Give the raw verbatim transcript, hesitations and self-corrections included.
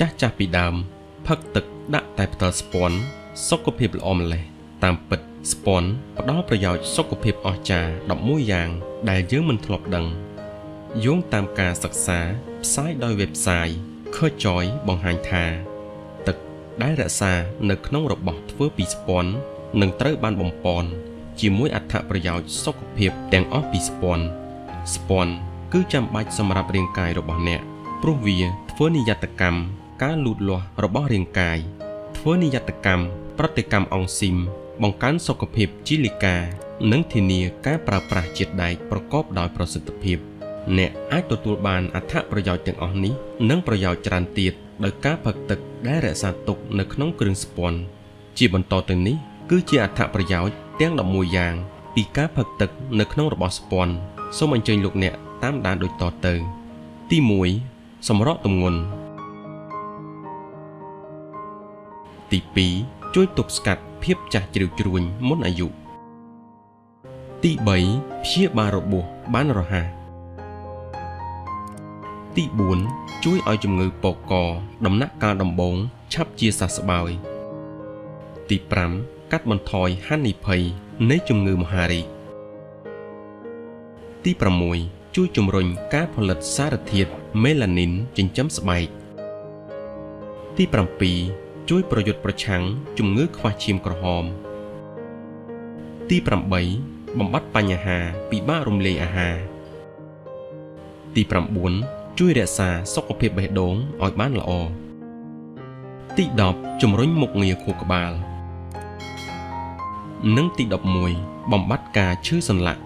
จัจปีดามพักตึกดักไตปตสปอนสกปรกอมเลยตามปิดสปอนปดอประโยชน์สกปรกอจาดอกมุ้ยยางได้เยอะมันถลบดังย้อนตามการศึกษาไซต์โดยเว็บไซต์เคยจอยบังหันทาตึกได้ระซาในขนมระบบเพื่อปีสปอนหนึ่งเต้บ้านบ่มปอนจีมุ้ยอัฐประโยชน์สกปรกแต่งอปีสปอนสปอนคือจำใบสำหรับเรียงกายระบบเนี่ยพรุ่งเวียเพื่อนิยตกรรมการหลุดลัวระบบเรียงกายเพื่อนิยตกรรมปฏิกรรมองซิมบังการสกปรกจิลิกาหนังทีนีการปราปราเจ็ดได้ประกอบโดยประสิทธิภาพเนี่ยไอตัวตัวบานอัฐประโยชน์อย่างอ่อนนี้นั่งประโยชน์จรันตีดโดยการผลักตึกได้แร่สารตกในขนมกลืนสปอนจีบนต่อตัวนี้คือจีอัฐประโยชน์เตี้ยงดอกมวยยางปีการผลักตึกในขนมระบบสปอนสมัยเจริญลูกเนี่ยตามด่านโดยต่อเติมตีมวยสมรสตมงนตีปีช่วยตบสกัดเพียบจากจิ๋วจรุนม้นอายุตีใบเพียบารบุบ้านรหาตีบุญช่วยเอาจมือปอกกอดำนักการดำบงชับเจียสัสบายตีปรำกัดบรรทอยฮันนิเพยในจมือมหาริตีประมวยช่วยจมรนการผลิตสารทิศเมลานินจึงจำสบายตีปรำปีช่วยประโยชน์ประชังจุ่มเงื้อควาชิมกระหอมตีปรำใบบำบัดปัญหาปีบ้ารมเลอาหาตีปรำบุญช่วยเดชาสกปรกเบดงอ่อยบ้านละอตีดอบจุ่มร้อยหมกเงียโคกบาลนั่งตีดอบมวยบำบัดกาชื่อสันหลัก